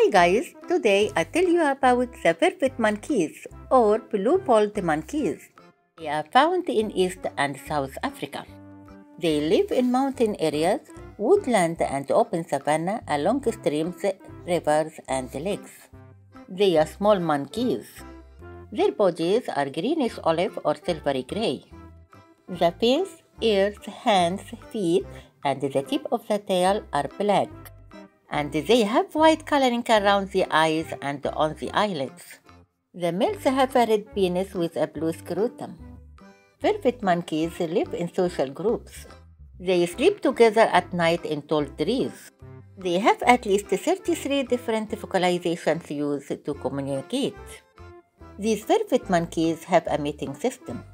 Hi guys, today I tell you about the vervet monkeys or blue-balled monkeys. They are found in East and South Africa. They live in mountain areas, woodland and open savanna along streams, rivers and lakes. They are small monkeys. Their bodies are greenish olive or silvery grey. The face, ears, hands, feet and the tip of the tail are black. And they have white coloring around the eyes and on the eyelids. The males have a red penis with a blue scrotum. Vervet monkeys live in social groups. They sleep together at night in tall trees. They have at least 33 different vocalizations used to communicate. These vervet monkeys have a mating system.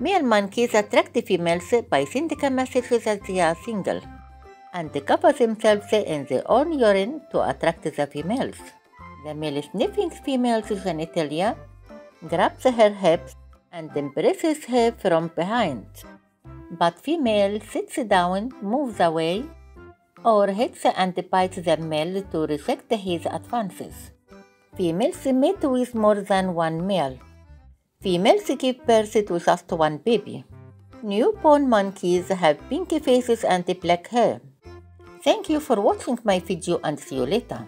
Male monkeys attract the females by sending a message that they are single, and they cover themselves in their own urine to attract the females. The male sniffing female's genitalia, grabs her hips, and embraces her from behind. But female sits down, moves away, or hits and bites the male to reject his advances. Females mate with more than one male. Females give birth to just one baby. Newborn monkeys have pinky faces and black hair. Thank you for watching my video and see you later.